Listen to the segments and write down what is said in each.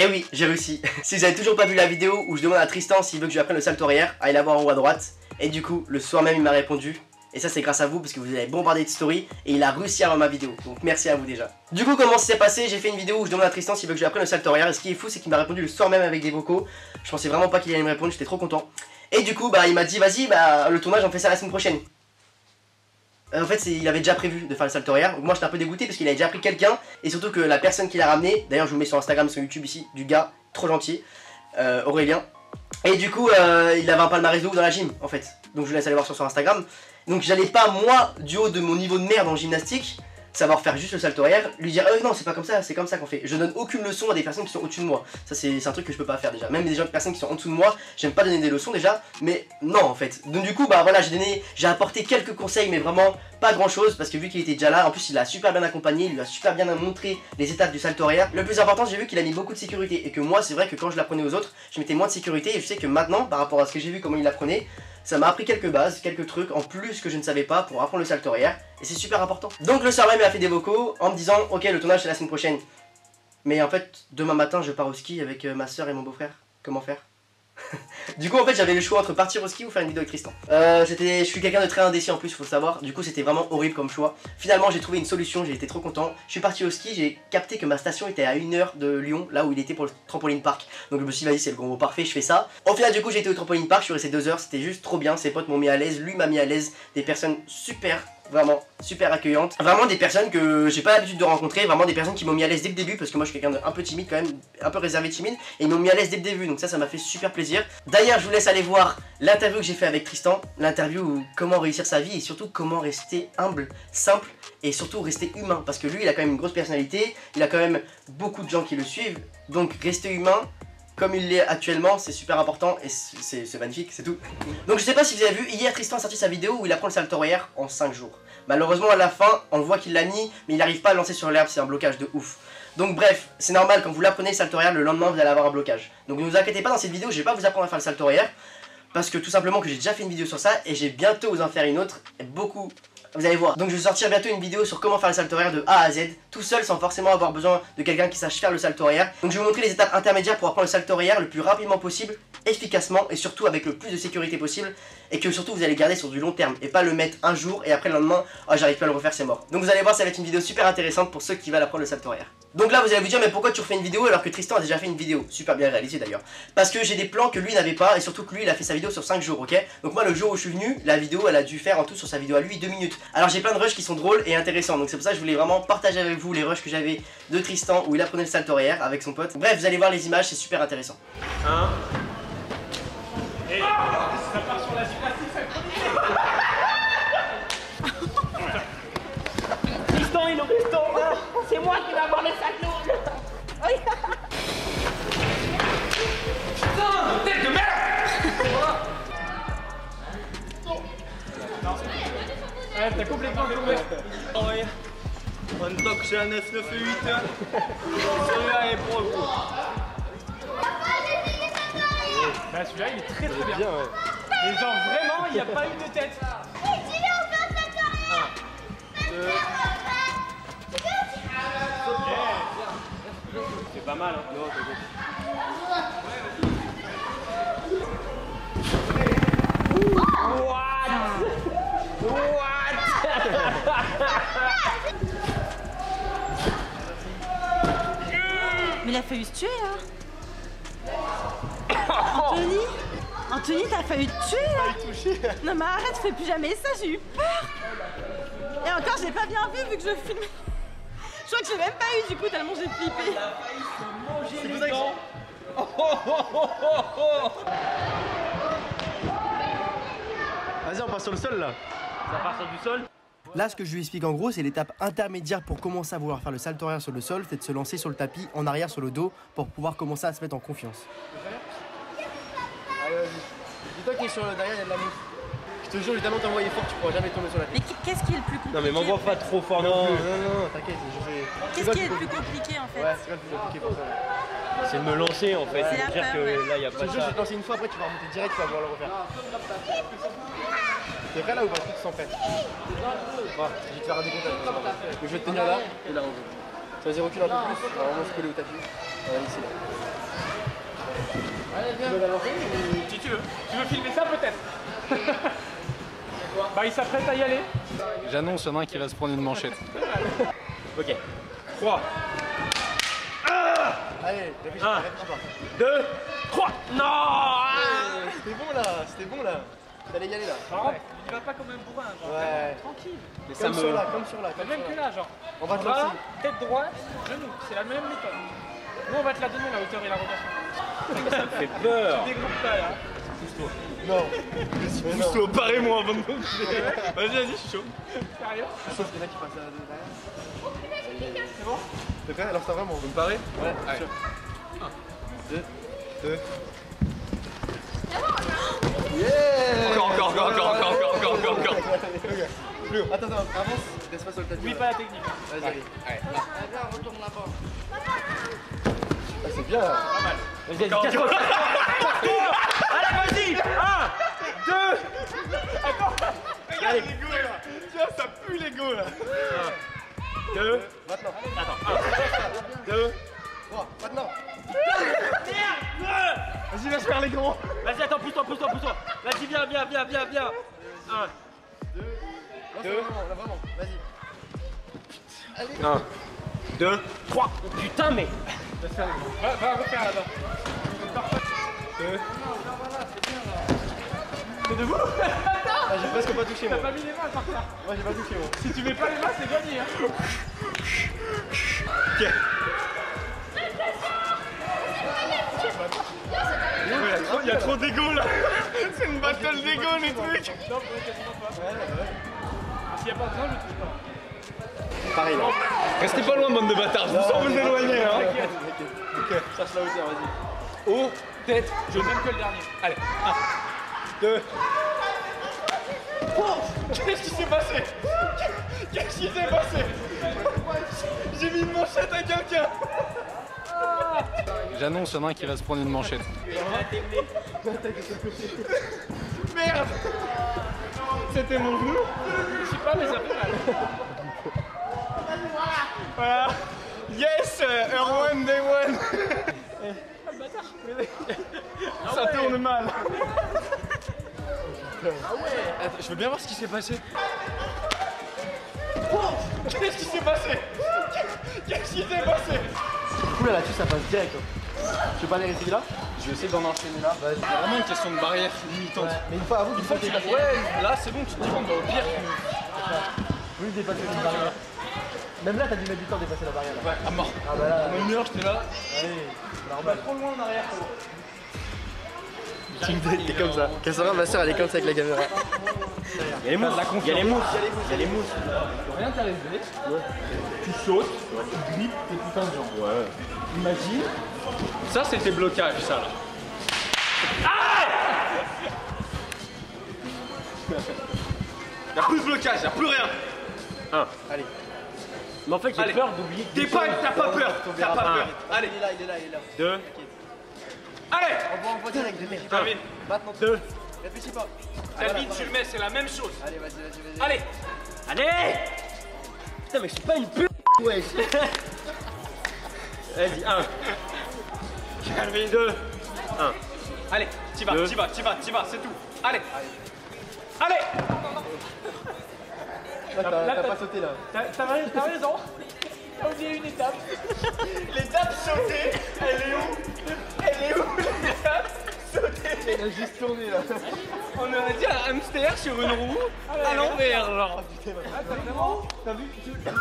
Eh oui, j'ai réussi. Si vous avez toujours pas vu la vidéo où je demande à Tristan s'il veut que je lui apprenne le salto arrière, allez la voir en haut à droite. Et du coup, le soir même, il m'a répondu. Et ça, c'est grâce à vous, parce que vous avez bombardé de stories et il a réussi à avoir ma vidéo. Donc merci à vous déjà. Du coup, comment ça s'est passé? J'ai fait une vidéo où je demande à Tristan s'il veut que je lui apprenne le salto arrière. Et ce qui est fou, c'est qu'il m'a répondu le soir même avec des vocaux. Je pensais vraiment pas qu'il allait me répondre, j'étais trop content. Et du coup, bah il m'a dit, vas-y, bah le tournage, on fait ça la semaine prochaine. En fait, il avait déjà prévu de faire le salto arrière. Moi, j'étais un peu dégoûté parce qu'il avait déjà pris quelqu'un. Et surtout que la personne qui l'a ramené, d'ailleurs, je vous mets sur Instagram, sur YouTube ici, du gars, trop gentil, Aurélien. Et du coup, il avait un palmarès de ouf dans la gym, en fait. Donc, je vous laisse aller voir sur Instagram. Donc, j'allais pas, moi, du haut de mon niveau de merde en gymnastique, savoir faire juste le salto arrière, lui dire non, c'est pas comme ça, c'est comme ça qu'on fait. Je donne aucune leçon à des personnes qui sont au-dessus de moi. Ça, c'est un truc que je peux pas faire déjà. Même des personnes qui sont en dessous de moi, j'aime pas donner des leçons déjà, mais non en fait. Donc du coup, bah voilà, j'ai apporté quelques conseils, mais vraiment pas grand chose, parce que vu qu'il était déjà là, en plus il l'a super bien accompagné, il lui a super bien montré les étapes du salto arrière. Le plus important, j'ai vu qu'il a mis beaucoup de sécurité, et que moi, c'est vrai que quand je l'apprenais aux autres, je mettais moins de sécurité, et je sais que maintenant, par rapport à ce que j'ai vu, comment il l'apprenait, ça m'a appris quelques bases, quelques trucs en plus que je ne savais pas pour apprendre le salto arrière, et c'est super important. Donc le soir même il a fait des vocaux en me disant ok, le tournage c'est la semaine prochaine. Mais en fait demain matin je pars au ski avec ma soeur et mon beau-frère. Comment faire? Du coup en fait j'avais le choix entre partir au ski ou faire une vidéo avec Tristan. Je suis quelqu'un de très indécis en plus, faut savoir. Du coup c'était vraiment horrible comme choix. Finalement j'ai trouvé une solution, j'ai été trop content. Je suis parti au ski, j'ai capté que ma station était à 1 heure de Lyon, là où il était pour le trampoline park. Donc je me suis dit vas-y, c'est le combo parfait, je fais ça. Au final du coup j'ai été au trampoline park, je suis resté 2 heures, c'était juste trop bien. Ses potes m'ont mis à l'aise, lui m'a mis à l'aise. Des personnes super, vraiment super accueillantes. Vraiment des personnes que j'ai pas l'habitude de rencontrer. Vraiment des personnes qui m'ont mis à l'aise dès le début. Parce que moi je suis quelqu'un d'un peu timide quand même, un peu réservé timide. Et ils m'ont mis à l'aise dès le début. Donc ça m'a fait super plaisir. D'ailleurs je vous laisse aller voir l'interview que j'ai fait avec Tristan. L'interview comment réussir sa vie. Et surtout comment rester humble, simple. Et surtout rester humain. Parce que lui il a quand même une grosse personnalité. Il a quand même beaucoup de gens qui le suivent. Donc rester humain comme il l'est actuellement, c'est super important et c'est magnifique, c'est tout. Donc je sais pas si vous avez vu, hier Tristan a sorti sa vidéo où il apprend le salto arrière en 5 jours. Malheureusement à la fin, on voit qu'il l'a mis, mais il n'arrive pas à lancer sur l'herbe, c'est un blocage de ouf. Donc bref, c'est normal, quand vous l'apprenez le salto arrière, le lendemain vous allez avoir un blocage. Donc ne vous inquiétez pas, dans cette vidéo, je vais pas vous apprendre à faire le salto arrière, parce que tout simplement que j'ai déjà fait une vidéo sur ça et j'ai bientôt vous en faire une autre, et beaucoup... Vous allez voir, donc je vais sortir bientôt une vidéo sur comment faire le salto arrière de A à Z, tout seul sans forcément avoir besoin de quelqu'un qui sache faire le salto arrière. Donc je vais vous montrer les étapes intermédiaires pour apprendre le salto arrière le plus rapidement possible, efficacement et surtout avec le plus de sécurité possible. Et que surtout vous allez garder sur du long terme et pas le mettre un jour et après le lendemain, oh j'arrive plus à le refaire, c'est mort. Donc vous allez voir, ça va être une vidéo super intéressante pour ceux qui veulent apprendre le salto arrière. Donc là vous allez vous dire mais pourquoi tu refais une vidéo alors que Tristan a déjà fait une vidéo, super bien réalisée d'ailleurs. Parce que j'ai des plans que lui n'avait pas et surtout que lui il a fait sa vidéo sur 5 jours, ok. Donc moi le jour où je suis venu, la vidéo elle a dû faire en tout sur sa vidéo à lui 2 minutes. Alors j'ai plein de rushs qui sont drôles et intéressants, donc c'est pour ça que je voulais vraiment partager avec vous les rushs que j'avais de Tristan où il apprenait le salto arrière avec son pote. Bref, vous allez voir les images, c'est super intéressant. Hein et... ah ça part sur la gymnastique, ça... Tristan, il en reste en bas. C'est moi qui vais avoir les saltos. Putain, tête de merde. Ouais, t'as complètement découvert. Oh ouais. On toque chez un S9 et 8. Celui-là est pro. Bah celui-là il est très bien. Ouais. Et genre vraiment il n'y a pas eu de tête. Et tu l'as offert de la carrière. 1, 2, 3. C'est pas mal hein. Non, t'inquiète. What? Mais il a failli se tuer là. Anthony, Anthony t'as failli te tuer là. Non mais arrête, fais plus jamais ça, j'ai eu peur. Et encore j'ai pas bien vu que je filmais. Je crois que j'ai même pas eu du coup tellement j'ai flippé. Il a failli se manger les dents. Vas-y on part sur le sol là. Ça part sur du sol. Là, ce que je lui explique en gros, c'est l'étape intermédiaire pour commencer à vouloir faire le salto arrière sur le sol, c'est de se lancer sur le tapis, en arrière sur le dos, pour pouvoir commencer à se mettre en confiance. Dis-toi qu'il est sur le derrière, il y a de la mousse. Je te jure, je vais tellement t'envoyer fort, tu pourras jamais tomber sur la piste. Mais qu'est-ce qui est le plus compliqué? Non, mais m'envoie pas trop fort non plus. Non, t'inquiète, je sais. Qu'est-ce qui est le plus compliqué en fait? Ouais, c'est pas le plus compliqué pour ça. C'est de me lancer en fait. C'est dire que là, il y a pas de. Je te jure, je vais te lancer une fois, après tu vas remonter direct, tu vas vouloir le refaire. C'est vrai là ou pas tout sans peine? Je vais te faire un décompte. Je vais te tenir là et là en haut. Ça vas-y, recule un peu plus. Alors on va se coller au tapis. Allez, viens. Si tu veux. Tu veux filmer ça peut-être? Bah, il s'apprête à y aller. J'annonce, il y en a un qui va se prendre une manchette. Ok. 3. Allez, 1, 2, 3. Non, c'était bon là. T'allais y aller là. Par contre, il va pas comme un bourrin, genre. Ouais. Tranquille. Mais comme ça me... sur là, comme sur là. Comme même sur là. Que là, genre. On va te lancer. Tête droite, genou. C'est la même méthode. Nous, on va te la donner la hauteur et la rotation. Ça me fait peur. Tu découpes pas là. Pousse-toi. Non. Pousse-toi, parez-moi avant de bouger. Vas-y, vas-y, je suis chaud. Sérieux? Sauf qu'il y en a qui passent à la derrière. C'est bon? T'es prêt? Alors ça vraiment. Vous me parez? Ouais. 1, 2, 2. Yeah. Encore. Attends, avance, laisse pas sur le tapis. Oui, pas la technique. Vas-y, allez. Là, retourne là-bas. Ah, c'est bien. Pas mal. Vas-y, allez, vas-y. 1, 2. Attends, regarde les go là. Tiens, ça pue les go là. 1, 2. Maintenant. Attends. 1, 2, 3. Maintenant. Vas-y, laisse faire les gros. Vas-y, attends, pousse-toi. Vas-y, viens. 1, 2, vraiment, vas-y. Allez. 1, 2, 3. Putain, mais. Laisse faire les gros. Va refaire là-bas. 2. Non, voilà, c'est bien là. T'es debout? Ah, j'ai presque pas touché. T'as pas mis les mains par terre. Moi, j'ai pas touché, moi. Si tu mets pas les mains, c'est gagné, hein. Ok. Il y a trop d'égo là. C'est une battle d'égo les trucs. Non, s'il n'y a pas besoin, je trouve pas. Pareil là. Restez pas loin, bande de bâtards, je vous sens vous éloigner. Ok, cherche la hauteur, vas-y. Haut, tête, je n'aime que le dernier. Allez, 1, 2. Qu'est-ce qui s'est passé? Qu'est-ce qui s'est passé? J'ai mis une manchette à quelqu'un. J'annonce, il y en a un qui va se prendre une manchette. Merde! C'était mon genou? Je sais pas, mais ça fait mal. Voilà! Yes! Erwan, day one! Ah, le bâtard! Ça tourne mal! Ah ouais! Je veux bien voir ce qui s'est passé. Qu'est-ce qui s'est passé? Qu'est-ce qui s'est passé? Oula, là-dessus, ça passe direct. Tu veux pas aller rester là? Je vais essayer d'en enchaîner là. Bah, c'est vraiment une question de barrière limitante. Ouais. Mais une fois à vous, une fois que tu dépasses. Ouais, là c'est bon, tu te dis bon, bah, au pire. Plus dépasser une barrière. Même là, t'as dû mettre du temps à dépasser la barrière. Là. Ouais, à mort. Ah bah là. Une heure, j'étais là. Allez, normal. Pas trop loin en arrière. T'es comme ça. Cassandra, ma soeur, elle est comme ça avec la caméra. Il y a les mousses, il y a les mousses. Rien t'arrive de ouais. Tu sautes, tu grippes tes putains de jambes. Ouais. Imagine. Ça, c'était blocage, ça là. Ah, y'a plus de blocage, y'a plus rien. Allez. Mais en fait, j'ai peur d'oublier. T'as pas peur, t'as pas peur. Allez. Il est là. 2. Allez. On va direct de merde. Termine. Maintenant. 2. Réfléchis pas. La mine, tu le mets, c'est la même chose. Allez, vas-y. Allez. Putain, mais je suis pas une pute. Ouais. Vas-y, 1. Calme, 2. 1. Allez, t'y vas, c'est tout. Allez. T'as pas sauté là. T'as raison. T'as oublié une étape. L'étape sautée, elle est où? L'étape sautée. Elle a juste tourné là. On aurait dit un hamster sur une roue à l'envers, genre. Ah, t'as vraiment. T'as vu? T'as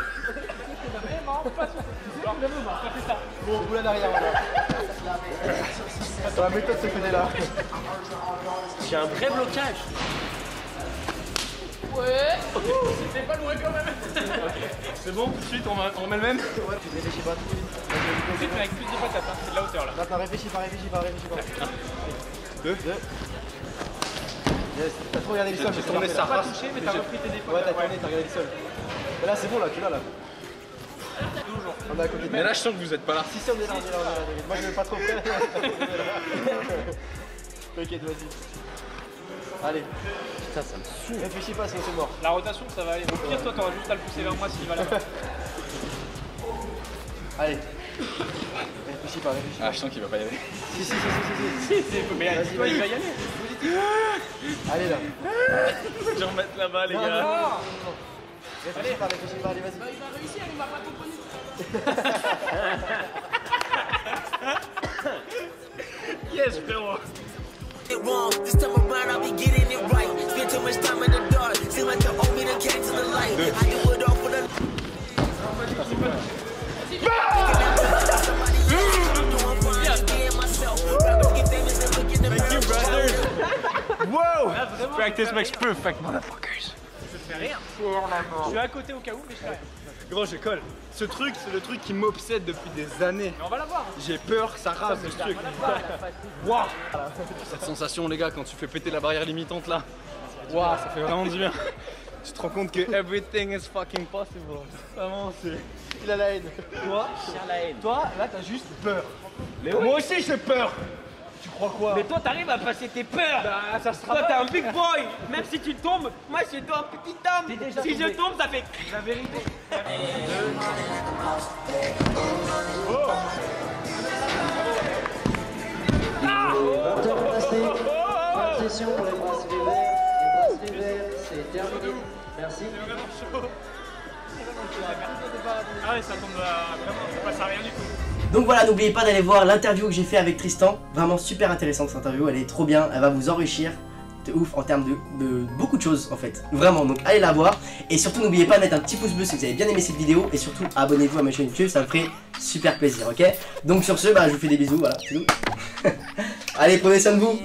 vraiment pas sauté. T'as fait ça. Bon, boule à l'arrière. Attends, la méthode se connaît là. J'ai un vrai blocage. Ouais. C'était pas loin quand même. C'est bon, tout de suite, on remet le même. Ouais, tu réfléchis pas. Tu fais avec plus de patates, c'est de la hauteur là. Attends, réfléchis pas. 2. Yes. T'as trop regardé le sol, j'ai tourné ça. T'as pas touché, mais t'as repris tes défauts. Ouais, t'as tourné, t'as regardé le sol. Là, c'est bon, là, tu l'as là. On est à côté de. Mais là, je sens que vous êtes pas là. Si, si, on est là. Moi, je vais pas trop faire. T'inquiète, vas-y. Allez. Putain, ça me saoule. Réfléchis pas, sinon c'est mort. La rotation, ça va aller. Au pire, toi, t'auras juste à le pousser vers moi s'il va là-bas. Allez. Réfléchis pas, réfléchis. Ah, je sens qu'il va pas y aller. Si, si, si, si, si, si. Mais il va y aller. Allez là. Je vais remettre là-bas, les gars. Réfléchis pas, réfléchis pas, allez, vas-y. Il va réussir, il m'a pas composé. Yes, frérot. It wrong. This time around, I'll be getting it right. Spend too much time in the dark. Seem like the old me that came to the light. I do it all for the. Thank you, brother. Whoa. Practice makes perfect, motherfuckers. Je fais rien. Je suis à côté au cas où, mais je fais rien. Gros, je colle. Ce truc, c'est le truc qui m'obsède depuis des années. Mais on va l'avoir. J'ai peur que ça rase ce truc. Waouh. Cette sensation, les gars, quand tu fais péter la barrière limitante là. Waouh, ça fait vraiment du bien. Tu te rends compte que everything is fucking possible. Vraiment, c'est. Il a la haine. Toi, toi, là, t'as juste peur. Mais oui. Moi aussi, j'ai peur. Tu crois quoi? Mais toi, t'arrives à passer tes peurs. Bah, ça se travaille. Toi, t'es un big boy. Même si tu tombes, moi, je suis un petit homme. Si tombé. Je tombe, ça fait la vérité. Oh. Ah. Attention pour les bracelets verts. Les bracelets verts, c'est terminé. Merci. C'est vraiment chaud. Ah ouais, ça tombe vraiment, ça passe à rien du tout. Donc voilà, n'oubliez pas d'aller voir l'interview que j'ai fait avec Tristan. Vraiment super intéressante cette interview, elle est trop bien, elle va vous enrichir de ouf en termes de beaucoup de choses en fait. Vraiment, donc allez la voir. Et surtout n'oubliez pas de mettre un petit pouce bleu si vous avez bien aimé cette vidéo. Et surtout abonnez-vous à ma chaîne YouTube, ça me ferait super plaisir, ok? Donc sur ce, bah, je vous fais des bisous, voilà, c'est tout. Allez, prenez soin de vous.